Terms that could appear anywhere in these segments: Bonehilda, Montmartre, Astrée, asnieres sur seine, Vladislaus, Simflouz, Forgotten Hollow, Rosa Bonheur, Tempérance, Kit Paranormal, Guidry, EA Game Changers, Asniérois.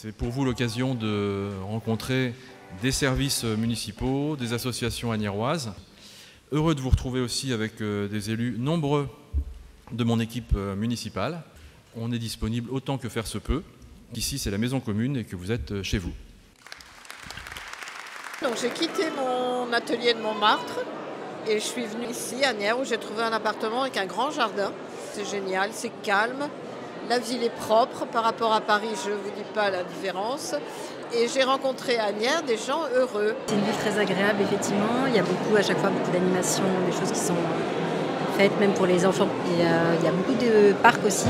C'est pour vous l'occasion de rencontrer des services municipaux, des associations agnéroises. Heureux de vous retrouver aussi avec des élus nombreux de mon équipe municipale. On est disponible autant que faire se peut. Ici, c'est la maison commune et que vous êtes chez vous. Donc j'ai quitté mon atelier de Montmartre et je suis venue ici à Nières où j'ai trouvé un appartement avec un grand jardin. C'est génial, c'est calme, la ville est propre par rapport à Paris, je ne vous dis pas la différence. Et j'ai rencontré à Nières des gens heureux. C'est une ville très agréable effectivement, il y a à chaque fois beaucoup d'animations, des choses qui sont faites même pour les enfants. Et il y a beaucoup de parcs aussi.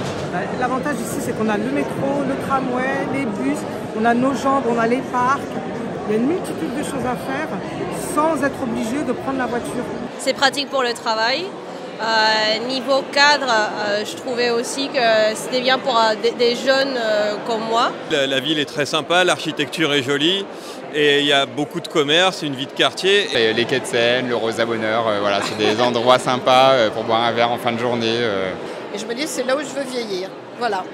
L'avantage ici c'est qu'on a le métro, le tramway, les bus, on a nos jambes, on a les parcs. Il y a une multitude de choses à faire sans être obligé de prendre la voiture. C'est pratique pour le travail. Niveau cadre, je trouvais aussi que c'était bien pour des jeunes comme moi. La ville est très sympa, l'architecture est jolie et il y a beaucoup de commerce, une vie de quartier. Et les quais de Seine, le Rosa Bonheur, voilà, c'est des endroits sympas pour boire un verre en fin de journée. Et je me dis, c'est là où je veux vieillir, voilà.